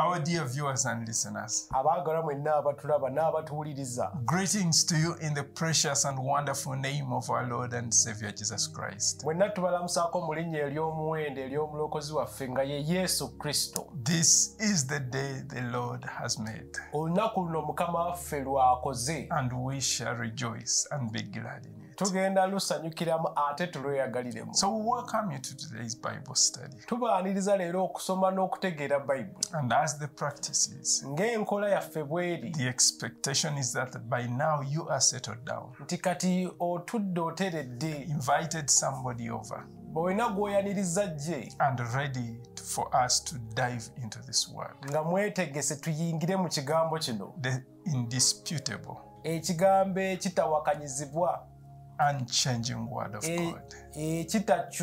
Our dear viewers and listeners, greetings to you in the precious and wonderful name of our Lord and Savior Jesus Christ. This is the day the Lord has made, and we shall rejoice and be glad in it. So we welcome you to today's Bible study. And as the practice is, the expectation is that by now you are settled down. Invited somebody over. And ready for us to dive into this word. The indisputable, unchanging word of God,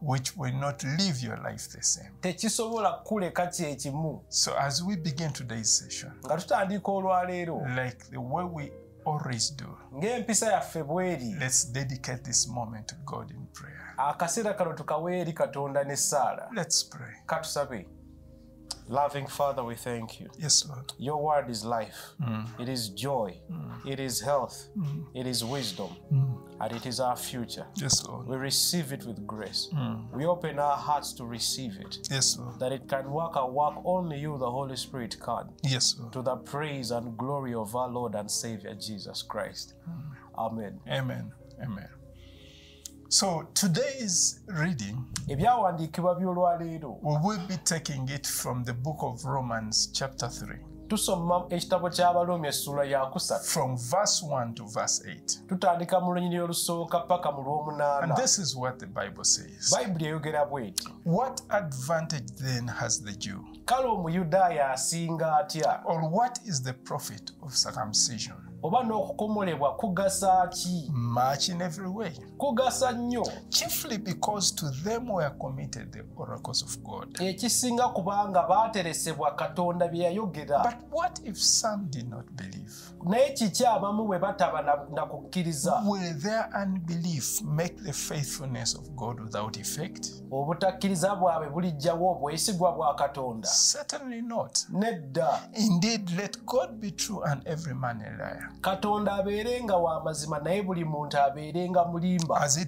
which will not leave your life the same. So as we begin today's session, like the way we always do, let's dedicate this moment to God in prayer. Let's pray. Loving Father, we thank you. Yes, Lord. Your word is life. It is joy. It is health. It is wisdom. And it is our future. Yes, Lord. We receive it with grace. We open our hearts to receive it. Yes, Lord. That it can work a work only you, the Holy Spirit, can. Yes, Lord. To the praise and glory of our Lord and Savior, Jesus Christ. Amen. Amen. Amen. So today's reading, we will be taking it from the book of Romans chapter 3. From verse 1 to verse 8. And this is what the Bible says. What advantage then has the Jew? Or what is the profit of circumcision? Much in every way. Chiefly because to them were committed the oracles of God. But what if some did not believe? Will their unbelief make the faithfulness of God without effect? Certainly not. Indeed, let God be true and every man a liar. As it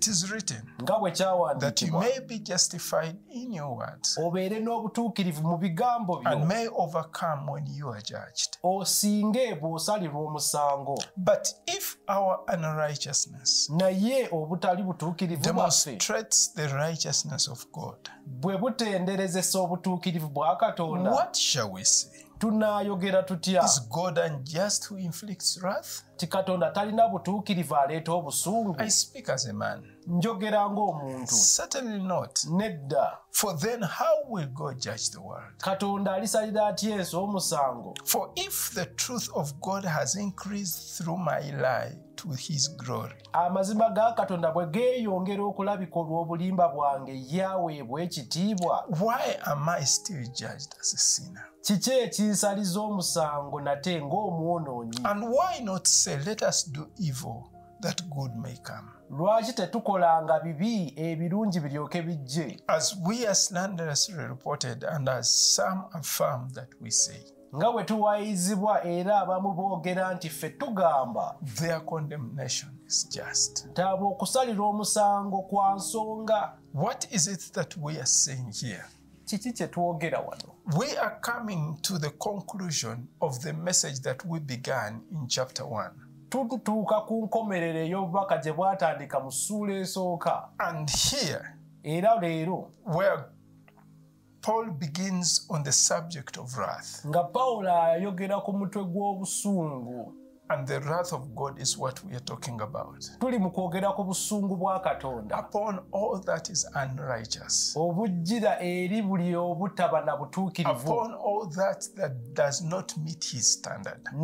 is written, that you may be justified in your words and may overcome when you are judged. But if our unrighteousness demonstrates the righteousness of God, what shall we say? Is God unjust who inflicts wrath? I speak as a man. Certainly not. For then how will God judge the world? For if the truth of God has increased through my lie to his glory, why am I still judged as a sinner? And why not say, let us do evil that good may come? As we are slanderously reported, and as some affirm that we say, their condemnation is just. What is it that we are saying here? We are coming to the conclusion of the message that we began in chapter 1. And here, where Paul begins on the subject of wrath, and the wrath of God is what we are talking about, upon all that is unrighteous, upon all that does not meet his standard. He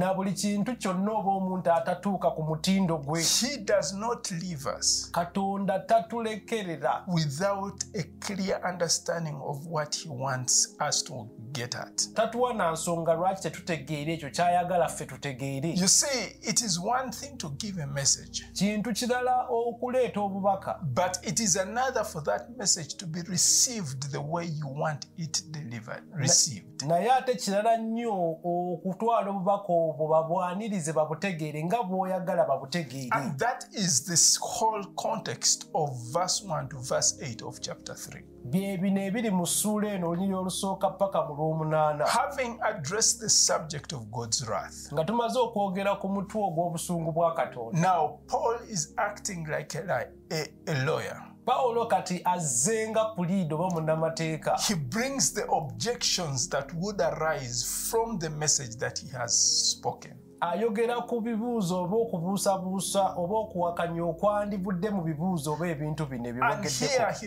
does not leave us without a clear understanding of what he wants us to get at. You see, see, it is one thing to give a message, but it is another for that message to be received the way you want it delivered, received. And that is this whole context of verse 1 to verse 8 of chapter 3. Having addressed the subject of God's wrath, now Paul is acting like a lawyer. He brings the objections that would arise from the message that he has spoken. And here he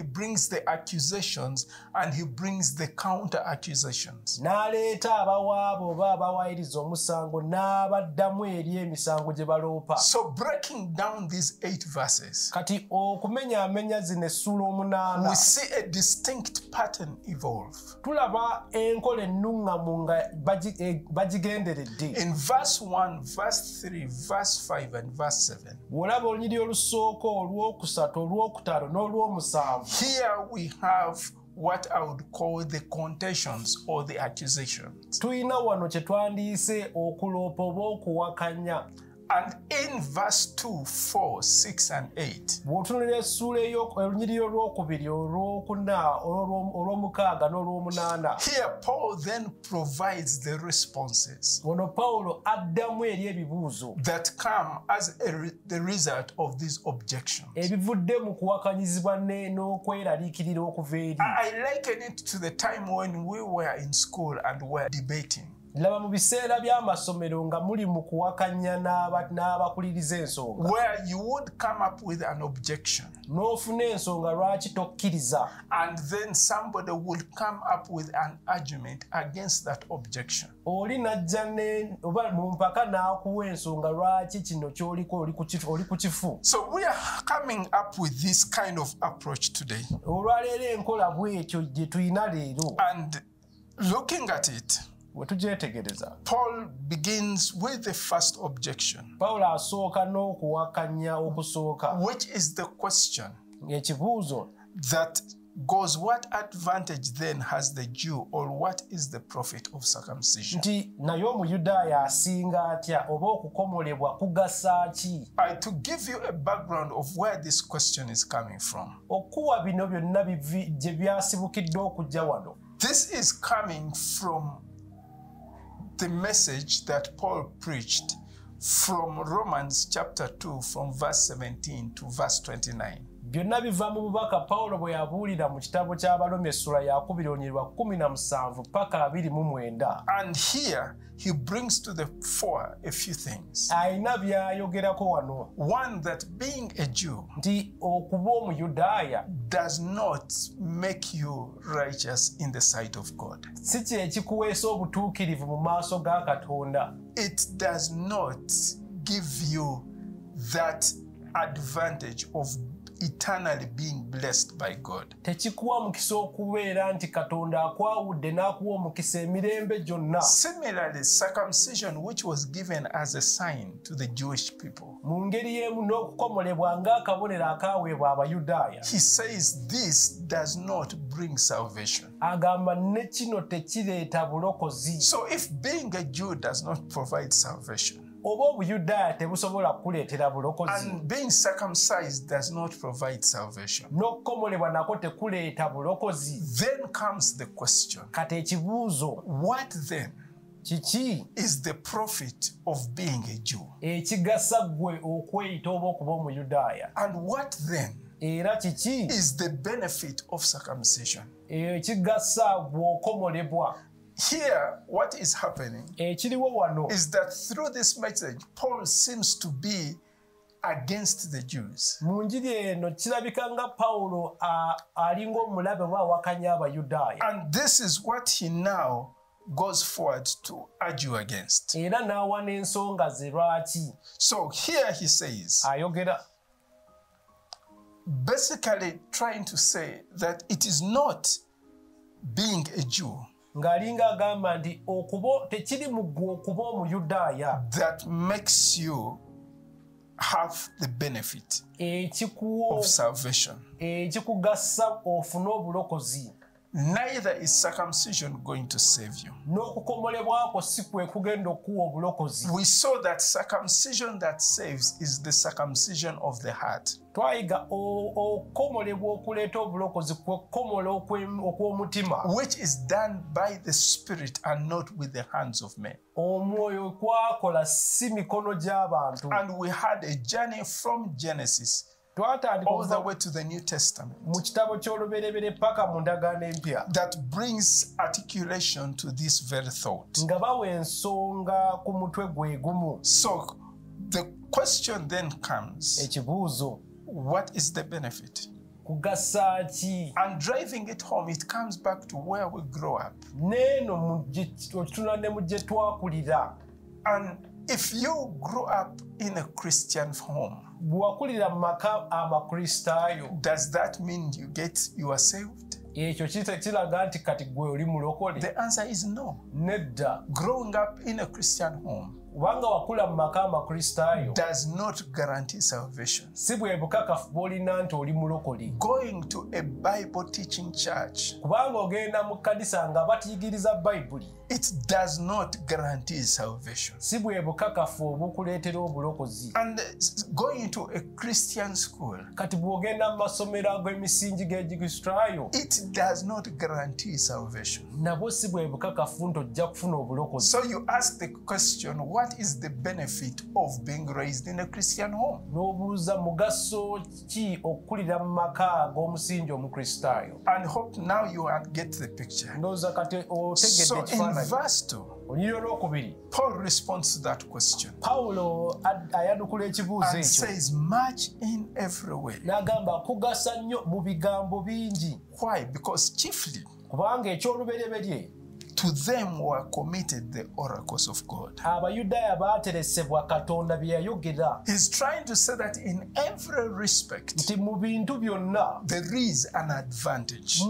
brings the accusations and he brings the counter accusations. So breaking down these 8 verses, we see a distinct pattern evolve. In verse 1, verse 3, verse 5, and verse 7. Here we have what I would call the contentions or the accusations. And in verse 2, 4, 6, and 8, here Paul then provides the responses that come as the result of these objections. I liken it to the time when we were in school and were debating. Where you would come up with an objection, and then somebody would come up with an argument against that objection. So we are coming up with this kind of approach today. And looking at it, Paul begins with the first objection, which is the question that goes, what advantage then has the Jew, or what is the profit of circumcision? To give you a background of where this question is coming from, this is coming from the message that Paul preached from Romans chapter 2, from verse 17 to verse 29. And here he brings to the fore a few things. One, that being a Jew does not make you righteous in the sight of God. It does not give you that advantage of eternally being blessed by God. Similarly, circumcision, which was given as a sign to the Jewish people, he says this does not bring salvation. So if being a Jew does not provide salvation, and being circumcised does not provide salvation, then comes the question, what then is the profit of being a Jew? And what then is the benefit of circumcision? Here, what is happening is that through this message, Paul seems to be against the Jews. And this is what he now goes forward to argue against. So here he says, basically trying to say that it is not being a Jew ngalinga agamba nti okubo tekiri mu gwo okuba omuyudaaya that makes you have the benefit of salvation. Neither is circumcision going to save you. We saw that circumcision that saves is the circumcision of the heart. Which is done by the Spirit and not with the hands of men. And we had a journey from Genesis all the way to the New Testament that brings articulation to this very thought. So the question then comes, what is the benefit? And driving it home, it comes back to where we grow up. And if you grew up in a Christian home, does that mean you are saved? The answer is no. Growing up in a Christian home does not guarantee salvation. Going to a Bible teaching church, it does not guarantee salvation. And going to a Christian school, it does not guarantee salvation. So you ask the question, what is the benefit of being raised in a Christian home? And hope now you get the picture. So in verse 2, Paul responds to that question and says, much in every way. Why? Because chiefly to them were committed the oracles of God. He's trying to say that in every respect there is an advantage.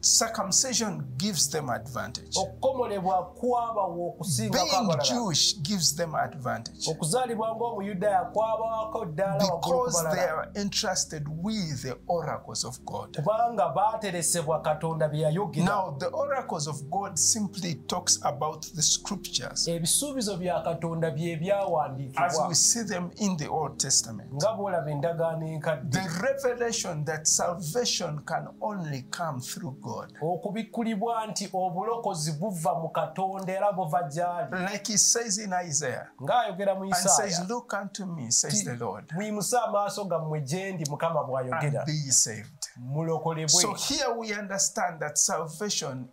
Circumcision gives them advantage. Being Jewish gives them advantage. Because they are entrusted with the oracles of God. Now, the oracles of God simply talks about the scriptures as we see them in the Old Testament. The revelation that salvation can only come through God. Like he says in Isaiah, and says, look unto me, says the Lord, and be saved. So here we understand that salvation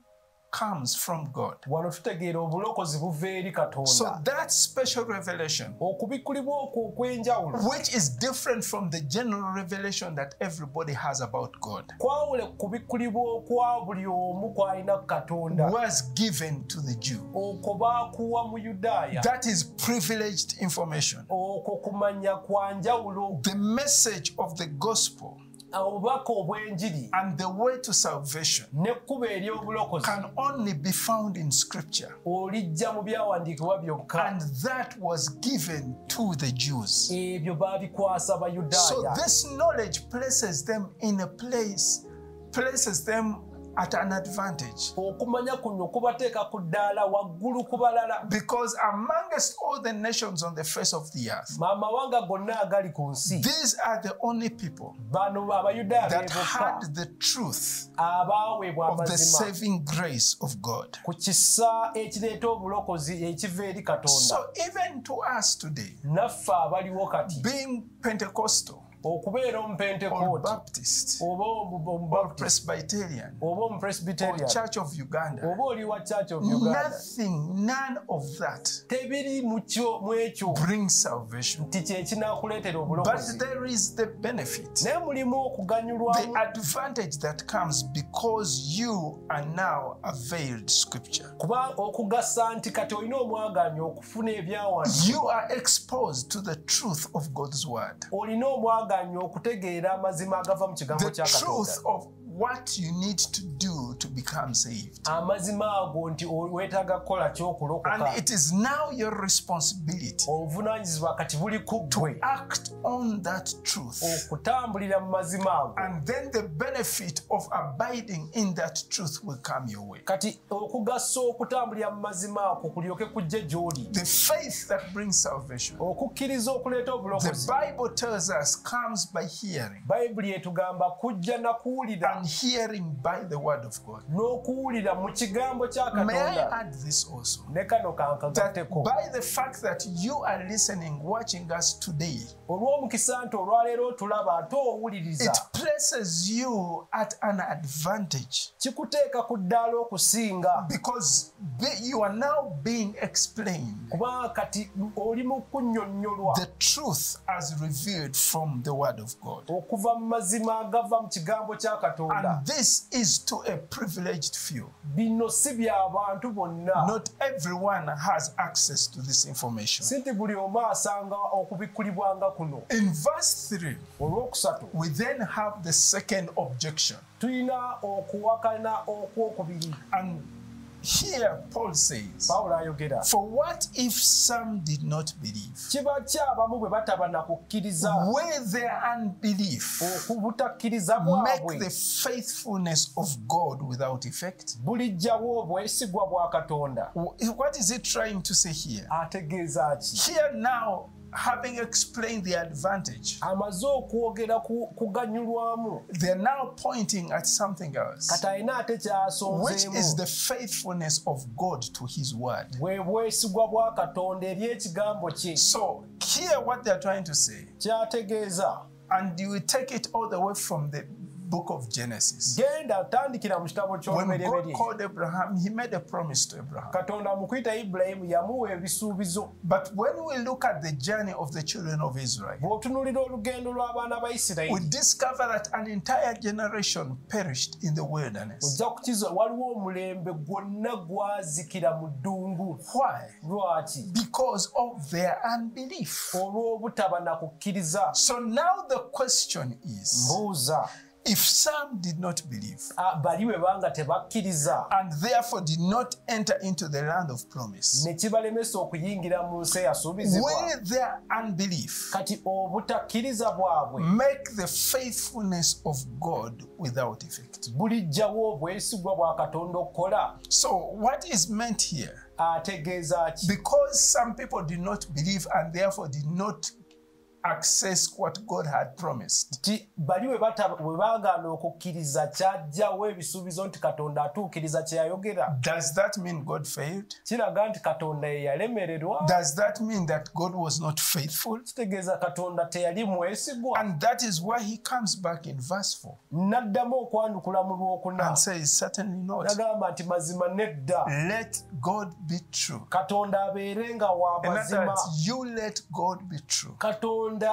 comes from God. So that special revelation, which is different from the general revelation that everybody has about God, was given to the Jew. That is privileged information. The message of the gospel and the way to salvation can only be found in Scripture. And that was given to the Jews. So this knowledge places them in a place, places them at an advantage. Because amongst all the nations on the face of the earth, these are the only people that had the truth of the saving grace of God. So even to us today, being Pentecostal, or Baptist, or Presbyterian, or Church of Uganda, nothing, none of that brings salvation. But there is the benefit, the advantage that comes because you are now availed Scripture. You are exposed to the truth of God's Word. The truth of what you need to do to become saved. And it is now your responsibility to act on that truth. And then the benefit of abiding in that truth will come your way. The faith that brings salvation, the Bible tells us, comes by hearing. And hearing by the word of God. May I add this also? That by the fact that you are listening, watching us today, it places you at an advantage. Because you are now being explained the truth as revealed from the word of God. And this is to a privileged few. Not everyone has access to this information. In verse 3, we then have the second objection. And here Paul says, for what if some did not believe? Will their unbelief make the faithfulness of God without effect? What is it trying to say here? Here now, having explained the advantage, they're now pointing at something else, which is the faithfulness of God to his word. So here what they're trying to say, and you take it all the way from the book of Genesis. When God called Abraham, he made a promise to Abraham. But when we look at the journey of the children of Israel, we discover that an entire generation perished in the wilderness. Why? Because of their unbelief. So now the question is, if some did not believe and therefore did not enter into the land of promise, will their unbelief make the faithfulness of God without effect? So what is meant here? Because some people did not believe and therefore did not access what God had promised, does that mean God failed? Does that mean that God was not faithful? And that is why he comes back in verse 4 and says, certainly not. Let God be true. In other words, you let God be true, and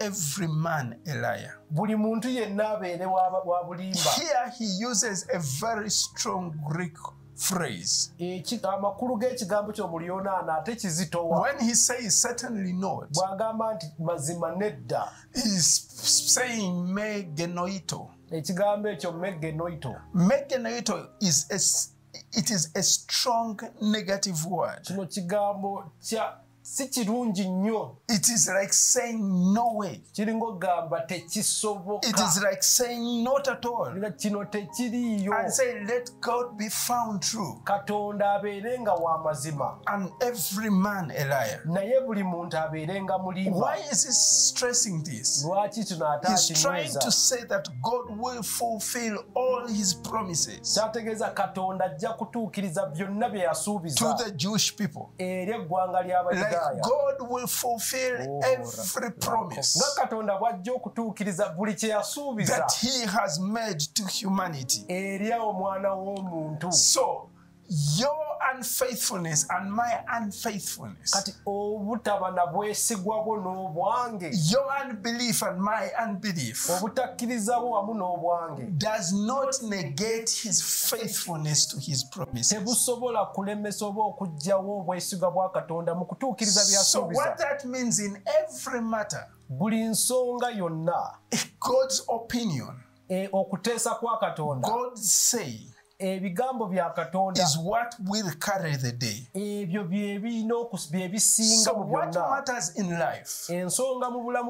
every man a liar. Here he uses a very strong Greek phrase. When he says certainly not, he is saying me genoito. Me genoito is a strong negative word. It is like saying no way. It is like saying not at all. And say, let God be found true, and every man a liar. Why is he stressing this? He's trying to say that God will fulfill all his promises to the Jewish people. Like God will fulfill every promise that he has made to humanity. So your unfaithfulness and my unfaithfulness, your unbelief and my unbelief, does not negate his faithfulness to his promises. So what that means in every matter, God's opinion, God's saying, is what will carry the day. So what matters in life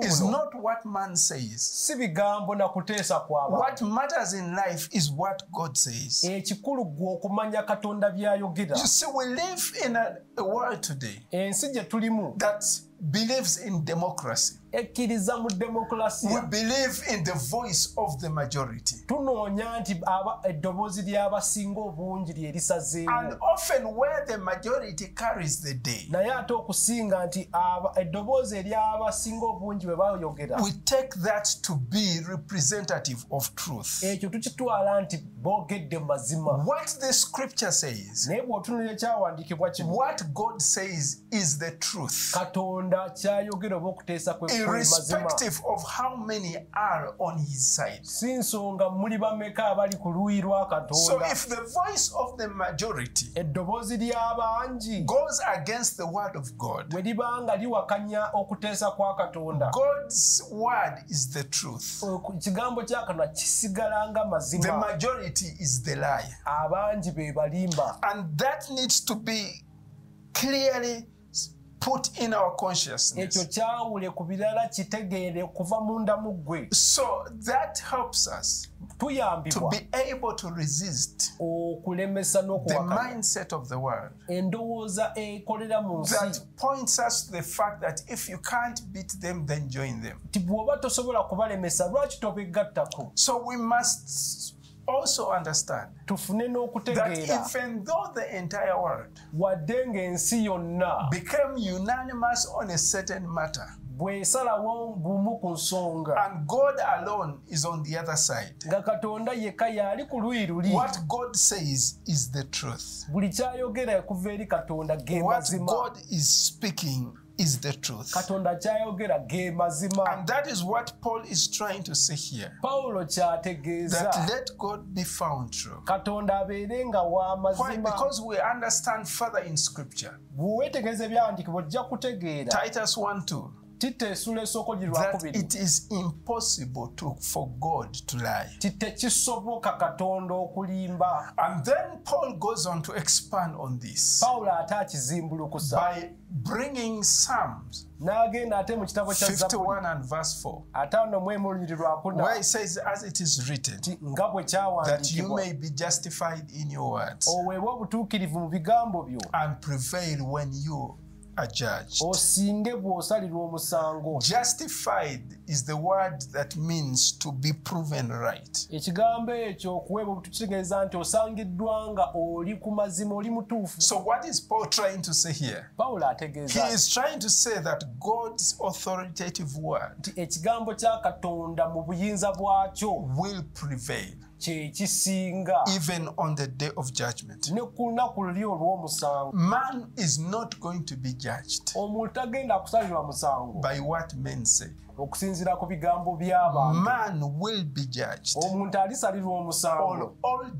is not what man says. What matters in life is what God says. You see, we live in a world today that believes in democracy. We believe in the voice of the majority. And often where the majority carries the day, we take that to be representative of truth. What the scripture says, what God says is the truth, irrespective of how many are on his side. So if the voice of the majority goes against the word of God, God's word is the truth. The majority is the lie. And that needs to be clearly put in our consciousness. So that helps us to be able to resist the mindset of the world that points us to the fact that if you can't beat them, then join them. So we must also understand that even though the entire world became unanimous on a certain matter, and God alone is on the other side, what God says is the truth. What God is speaking is the truth. And that is what Paul is trying to say here, that let God be found true. Why? Because we understand further in scripture, Titus 1:2, that it is impossible for God to lie. And then Paul goes on to expand on this by bringing Psalms 51 and verse 4, where it says, as it is written, that you may be justified in your words and prevail when you are judged. Justified is the word that means to be proven right. So what is Paul trying to say here? He is trying to say that God's authoritative word will prevail even on the day of judgment. Man is not going to be judged by what men say. Man will be judged. All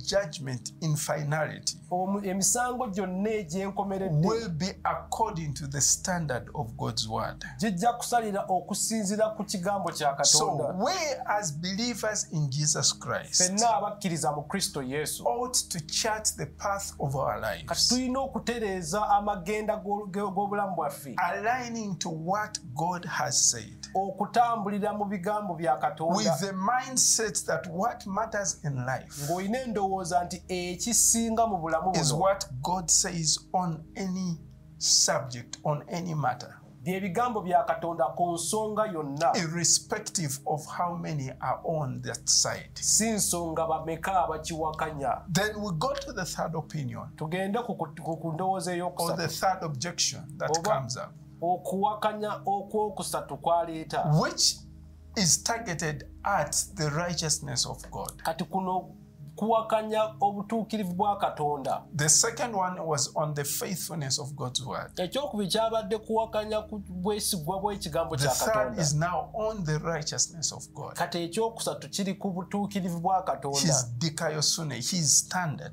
judgment in finality will be according to the standard of God's word. So we as believers in Jesus Christ ought to chart the path of our lives, aligning to what God has said, with the mindset that what matters in life is what God says on any subject, on any matter, irrespective of how many are on that side. Then we go to the third opinion, or the third objection that comes up, which is targeted at the righteousness of God. The second one was on the faithfulness of God's word. The third is now on the righteousness of God. His dikaiosune, his standard.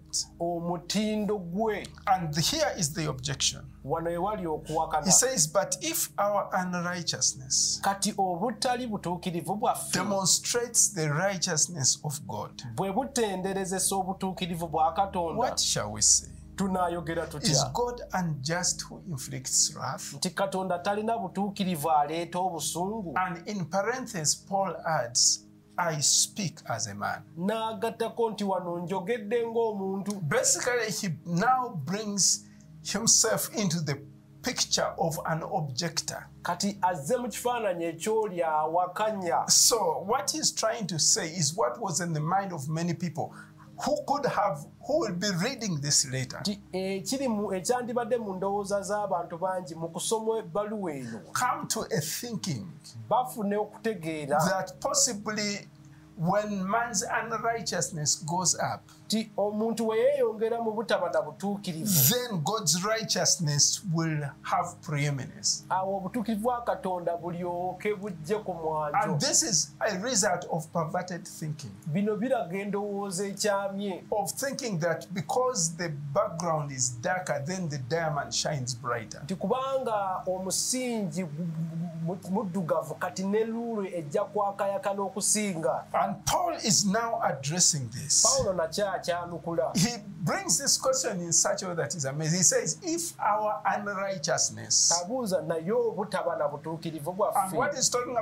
And here is the objection. He says, but if our unrighteousness demonstrates the righteousness of God, what shall we say? Is God unjust who inflicts wrath? And in parenthesis, Paul adds, I speak as a man. Basically, he now brings himself into the picture of an objector. So what he's trying to say is what was in the mind of many people who will be reading this later. Come to a thinking that possibly when man's unrighteousness goes up, then God's righteousness will have preeminence. And this is a result of perverted thinking, of thinking that because the background is darker, then the diamond shines brighter. And Paul is now addressing this. He brings this question in such a way that is amazing. He says, if our unrighteousness, and what he's talking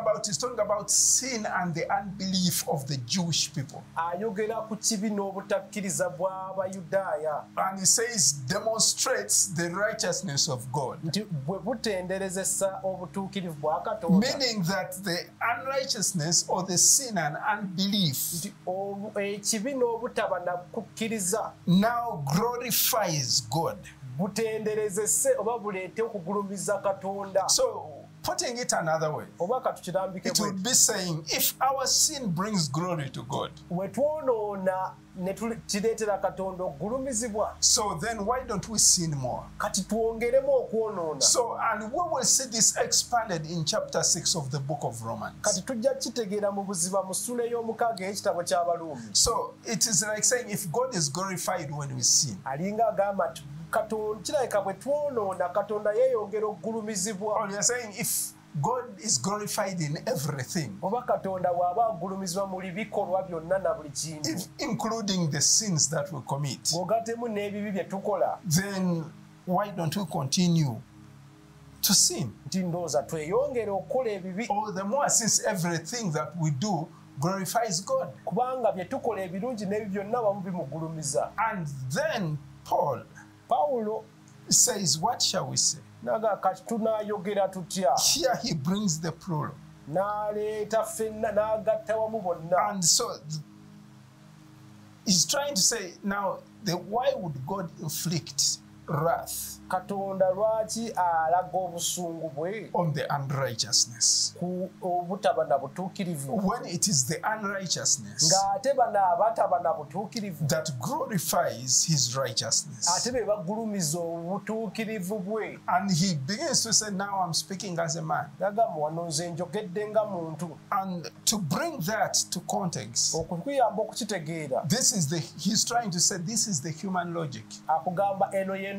about sin and the unbelief of the Jewish people. And he says, demonstrates the righteousness of God. Meaning that the unrighteousness or the sin and unbelief now glorifies God. So, putting it another way, it would be saying, if our sin brings glory to God, so then why don't we sin more? So, and we will see this expanded in chapter 6 of the book of Romans. So, it is like saying, if God is glorified when we sin, all you're saying, if God is glorified in everything, including the sins that we commit, then why don't we continue to sin? All the more, since everything that we do glorifies God. And then Paul says, what shall we say? Here he brings the plural. And so he's trying to say now, why would God inflict wrath on the unrighteousness, when it is the unrighteousness that glorifies his righteousness? And he begins to say, now I'm speaking as a man. And to bring that to context, this is he's trying to say, this is the human logic.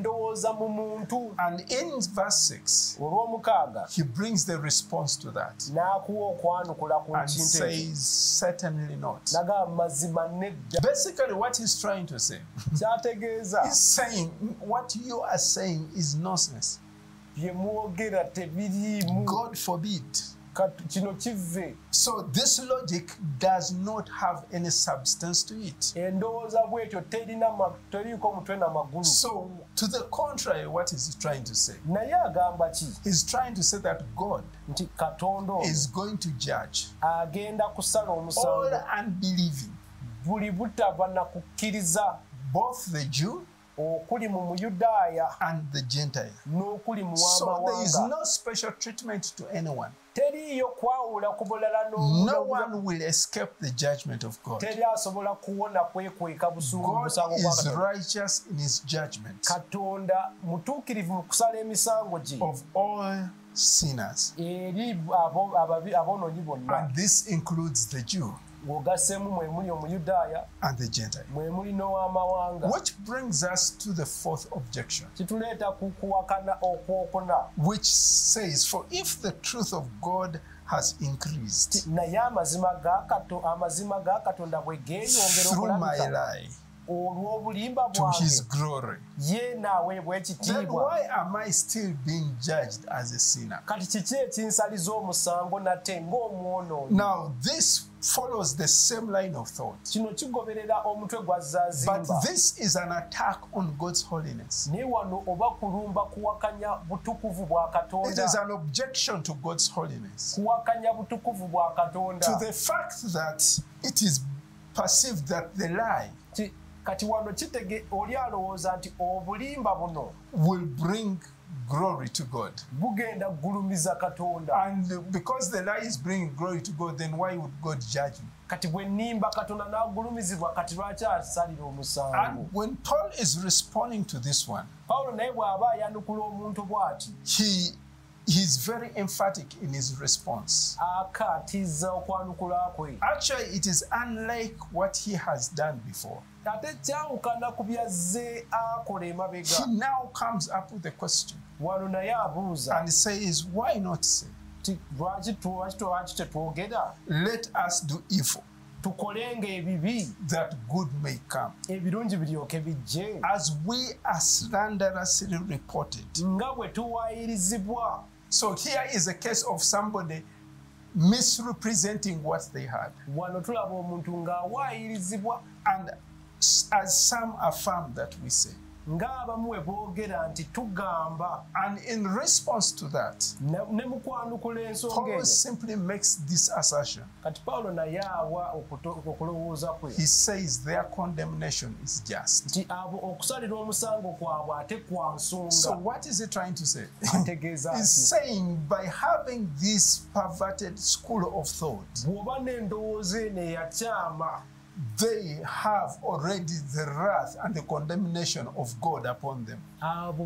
And in verse 6, he brings the response to that and says, certainly not. Basically, what he's trying to say, he's saying, what you are saying is nonsense. God forbid. So this logic does not have any substance to it. So to the contrary, what is he trying to say? He's trying to say that God is going to judge all unbelieving, both the Jew and the Gentile. So there is no special treatment to anyone. No one will escape the judgment of God. God is righteous in his judgment of all sinners. And this includes the Jew and the Gentile. Which brings us to the fourth objection, which says, for if the truth of God has increased through my lie to his glory, then why am I still being judged as a sinner? Now this follows the same line of thought, but this is an attack on God's holiness. It is an objection to God's holiness, to the fact that it is perceived that the lie will bring glory to God. And because the lie is bringing glory to God, then why would God judge me? And when Paul is responding to this one, he is very emphatic in his response. Actually, it is unlike what he has done before. He now comes up with a question and says, why not say, let us do evil, that good may come, as we are slanderously reported. So here is a case of somebody misrepresenting what they had. And as some affirm that we say. And in response to that, Paul simply makes this assertion. He says their condemnation is just. So what is he trying to say? He's saying by having this perverted school of thought, they have already the wrath and the condemnation of God upon them. And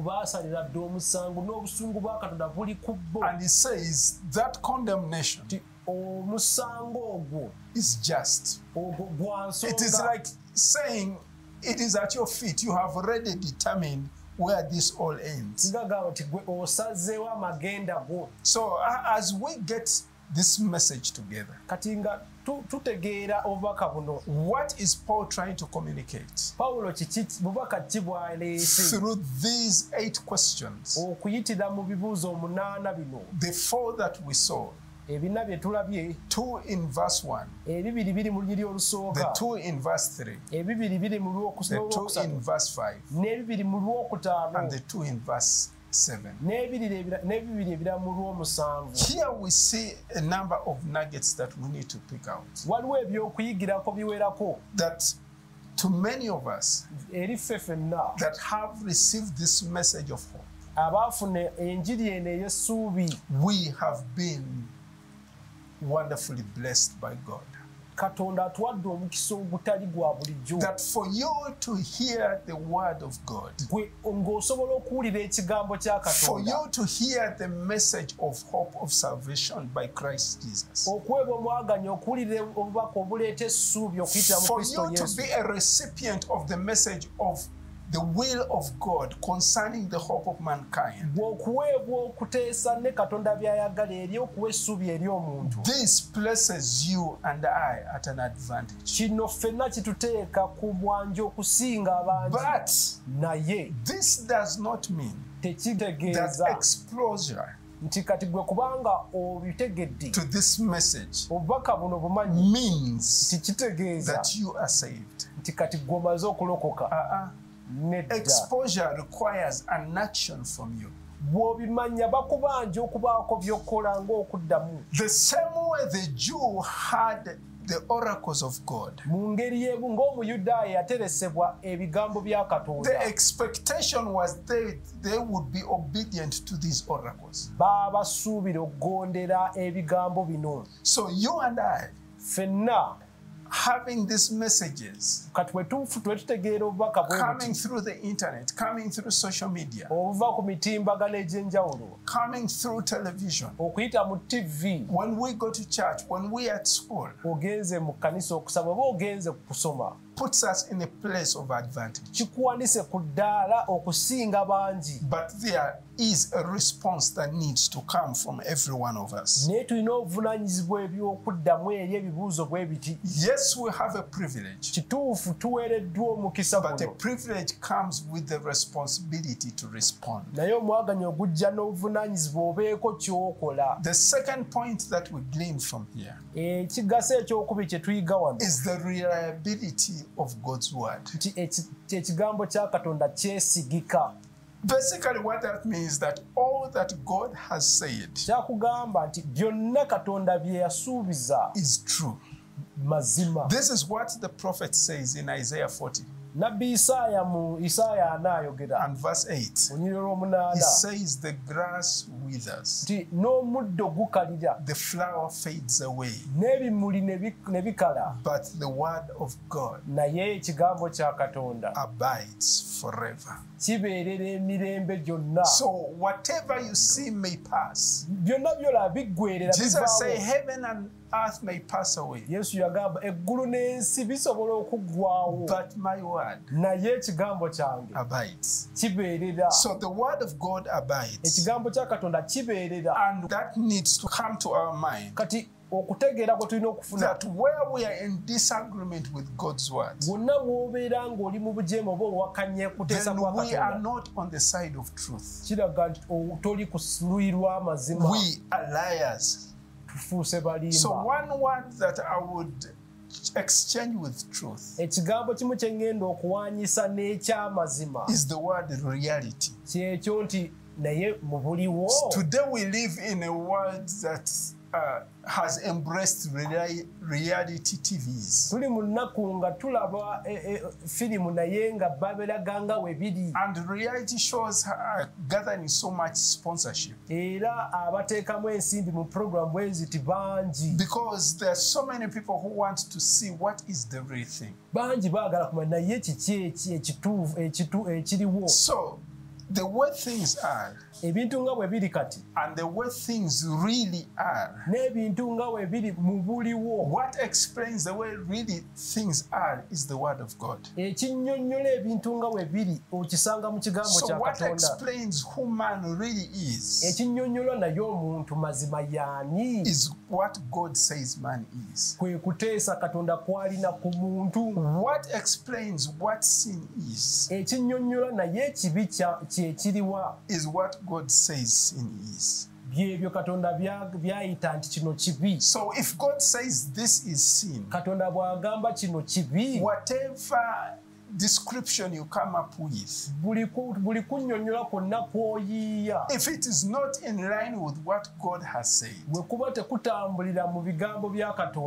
he says that condemnation is just. It is like saying it is at your feet. You have already determined where this all ends. So as we get this message together, what is Paul trying to communicate through these 8 questions? The 4 that we saw, 2 in verse 1, the 2 in verse 3, the 2 in verse 5, and the 2 in verse 7. Here we see a number of nuggets that we need to pick out, that to many of us that have received this message of hope, we have been wonderfully blessed by God. That for you to hear the word of God, for you to hear the message of hope of salvation by Christ Jesus, for you to be a recipient of the message of the will of God concerning the hope of mankind, this places you and I at an advantage. But this does not mean that exposure to this message means that you are saved. Exposure requires an action from you. The same way the Jew had the oracles of God. The expectation was they would be obedient to these oracles. So you and I, having these messages coming through the internet, coming through social media, coming through television, when we go to church, when we at school, puts us in a place of advantage. But there is a response that needs to come from every one of us. Yes, we have a privilege, but the privilege comes with the responsibility to respond. The second point that we glean from here is the reliability of God's word. Basically, what that means is that all that God has said is true. This is what the prophet says in Isaiah 40. And verse 8, he says the grass withers, the flower fades away, but the word of God abides forever. So whatever you see may pass. Jesus said heaven and earth may pass away, but my word abides. So the word of God abides, and that needs to come to our mind, that where we are in disagreement with God's word, then we are not on the side of truth. We are liars. So one word that I would exchange with truth is the word reality. Today we live in a world that has embraced reality TVs. And reality shows are gathering so much sponsorship, because there are so many people who want to see what is the real thing. So the way things are and the way things really are, what explains the way really things are is the word of God. So what explains who man really is what God says man is. What explains what sin is what God says sin is. So if God says this is sin, whatever description you come up with, if it is not in line with what God has said,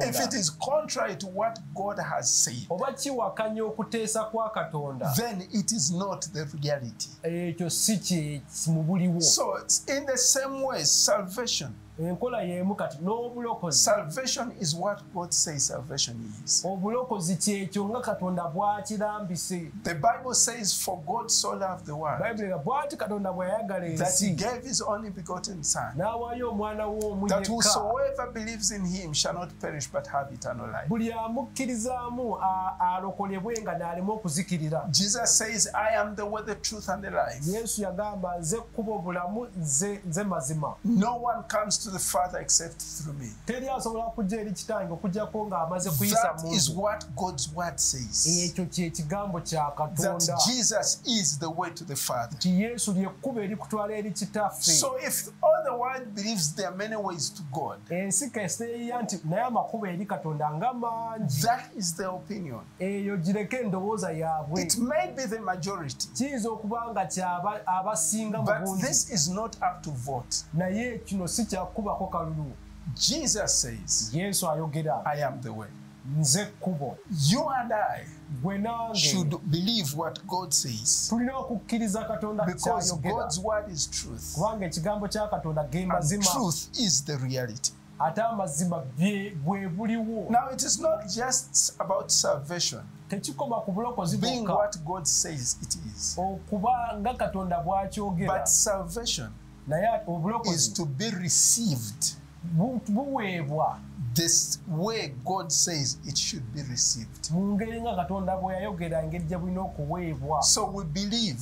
if it is contrary to what God has said, then it is not the reality. So in the same way, salvation. Salvation is what God says salvation is. The Bible says, for God so loved the world that he gave his only begotten son, that whosoever believes in him shall not perish but have eternal life. Jesus says, I am the way, the truth, and the life. No one comes to the Father except through me. That is what God's word says. That Jesus is the way to the Father. So if all the world believes there are many ways to God, that is the opinion. It may be the majority, but this is not up to vote. Jesus says, I am the way. You and I should believe what God says, because God's word is truth, and truth is the reality. Now it is not just about salvation, being what God says it is, but salvation is to be received this way God says it should be received. So we believe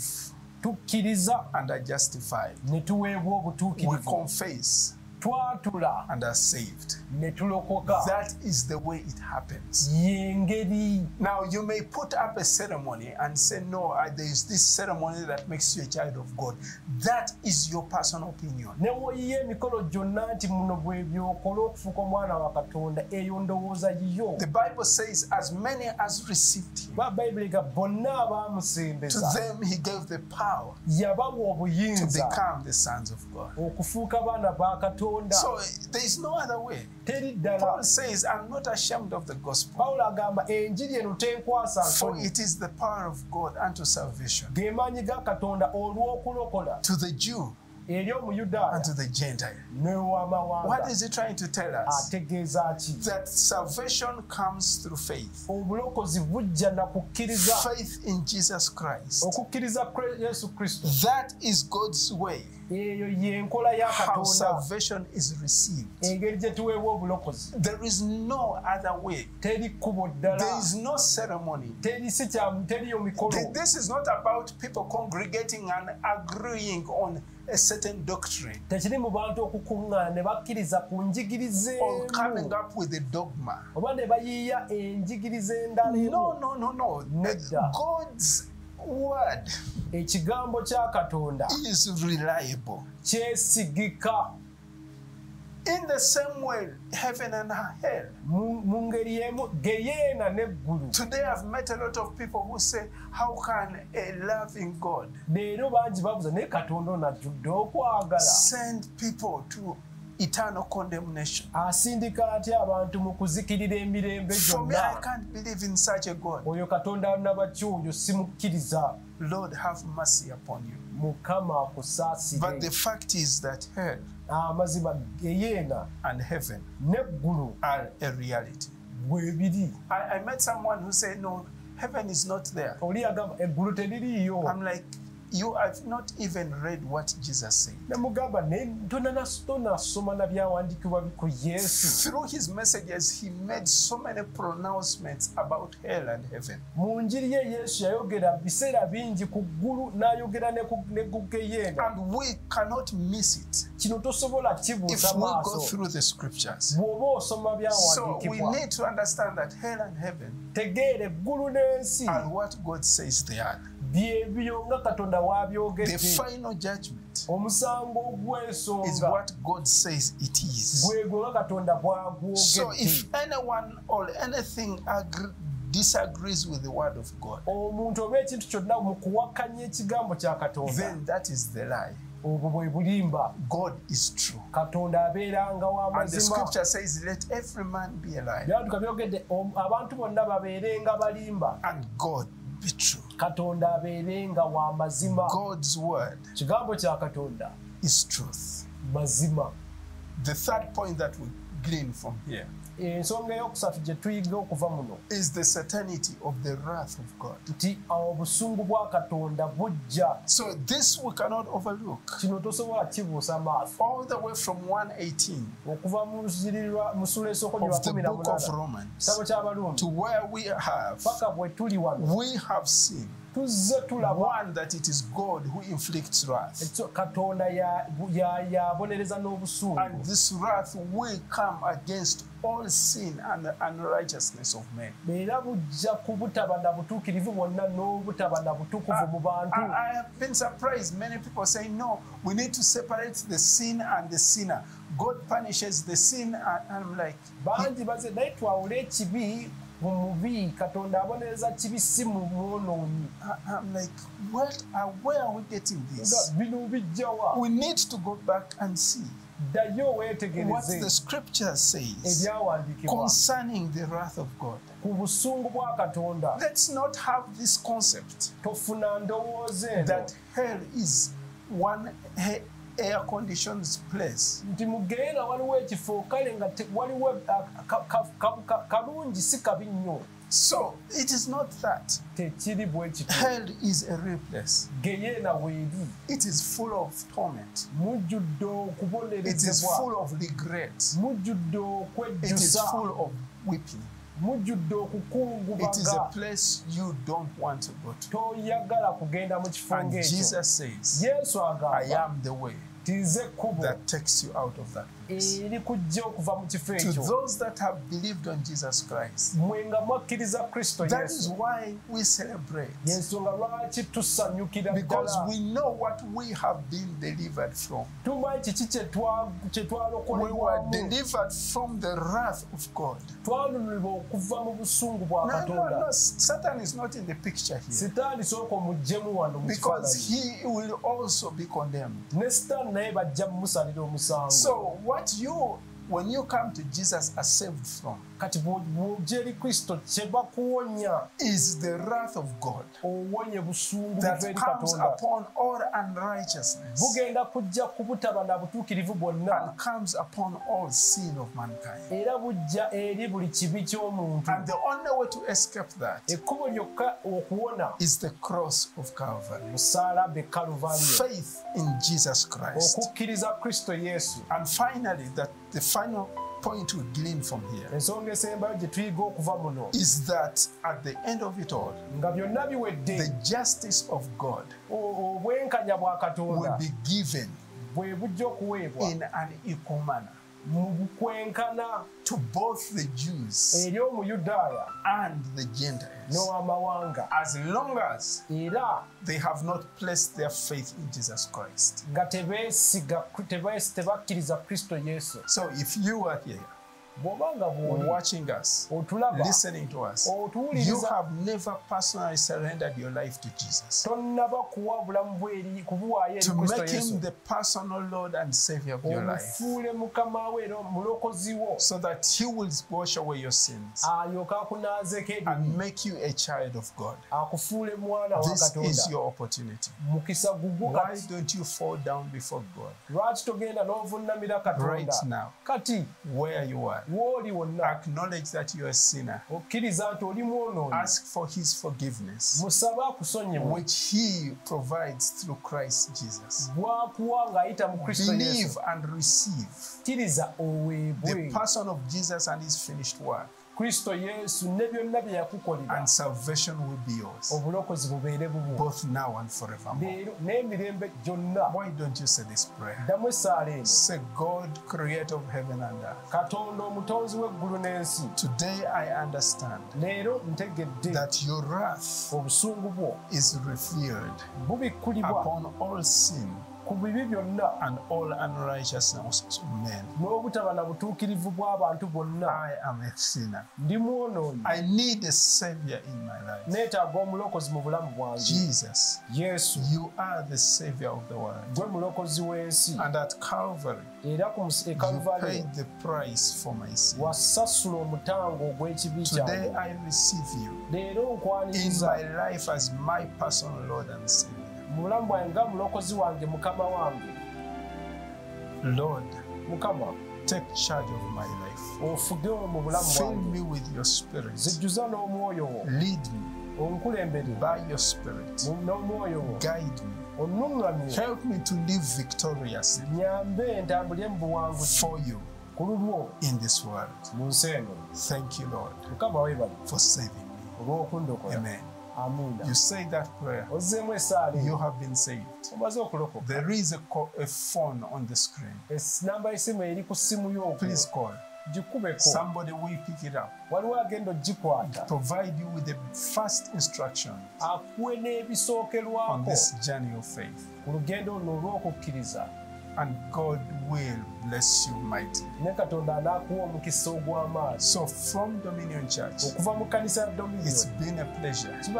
and are justified. We confess and are saved. That is the way it happens. Now you may put up a ceremony and say, no, there is this ceremony that makes you a child of God. That is your personal opinion. The Bible says, as many as received him, to them he gave the power to become the sons of God. So there is no other way. Paul says, I'm not ashamed of the gospel, for it is the power of God unto salvation, to the Jew and to the Gentile. What is he trying to tell us? That salvation comes through faith. Faith in Jesus Christ. That is God's way, how salvation is received. There is no other way. There is no ceremony. This is not about people congregating and agreeing on a certain doctrine, or coming up with a dogma. No, no, no, no. God's word is reliable. In the same way, heaven and hell. Today I've met a lot of people who say, how can a loving God send people to eternal condemnation? For me, I can't believe in such a God. Lord, have mercy upon you. But the fact is that hell and heaven are a reality. I met someone who said, no, heaven is not there. I'm like, you have not even read what Jesus said. Through his messages, he made so many pronouncements about hell and heaven. And we cannot miss it if we go through the scriptures. So we need to understand that hell and heaven are what God says they are. The final judgment is what God says it is. So if anyone or anything disagrees with the word of God, then that is the lie. God is true. And the scripture says, let every man be a liar. And God be true. God's word is truth. The third point that we glean from here is the certainty of the wrath of God. So this we cannot overlook. All the way from 1:18 of the book of Romans to where we have seen one, that it is God who inflicts wrath. And this wrath will come against all sin and unrighteousness of men. I have been surprised. Many people say, no, we need to separate the sin and the sinner. God punishes the sin, and I'm like, where are we getting this? We need to go back and see. what the scripture says concerning the wrath of God. Let's not have this concept that hell is one air-conditioned place. So it is not that. Hell is a real place. It is full of torment. It is full of regret. It is full of weeping. It is a place you don't want to go to. And Jesus says, I am the way that takes you out of that place. To those that have believed on Jesus Christ, that is why we celebrate. Because we know what we have been delivered from. We were delivered from the wrath of God. No, Satan is not in the picture here. Because he will also be condemned. So what you, when you come to Jesus, are saved from is the wrath of God that comes upon all unrighteousness and comes upon all sin of mankind. And the only way to escape that is the cross of Calvary. Faith in Jesus Christ. And finally, that the final point we glean from here is that at the end of it all, the justice of God will be given in an equal manner to both the Jews and the Gentiles, as long as they have not placed their faith in Jesus Christ. So if you are here watching us, listening to us, you have never personally surrendered your life to Jesus, to make him the personal Lord and Savior of your life, so that he will wash away your sins and make you a child of God. This is your opportunity. Why don't you fall down before God right now, where you are? Acknowledge that you are a sinner. Ask for his forgiveness, which he provides through Christ Jesus. Believe and receive the person of Jesus and his finished work, and salvation will be yours, both now and forevermore. Why don't you say this prayer? Say, God, creator of heaven and earth, today I understand that your wrath is revealed upon all sin and all unrighteousness of men. I am a sinner. I need a savior in my life. Jesus, you are the savior of the world. And at Calvary, you paid the price for my sin. Today I receive you in my life as my personal Lord and Savior. Lord, take charge of my life. Fill me with your spirit. Lead me by your spirit. Guide me. Help me to live victoriously for you in this world. Thank you, Lord, for saving me. Amen. You say that prayer, you have been saved. There is a phone on the screen. Please call. Somebody will pick it up and provide you with the first instruction on this journey of faith. And God will bless you mightily. So from Dominion Church, it's been a pleasure to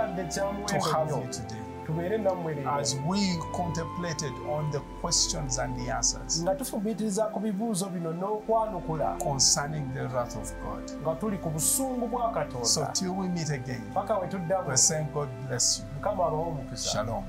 have you today. as we contemplated on the questions and the answers concerning the wrath of God. So till we meet again, we thank God, bless you. Shalom.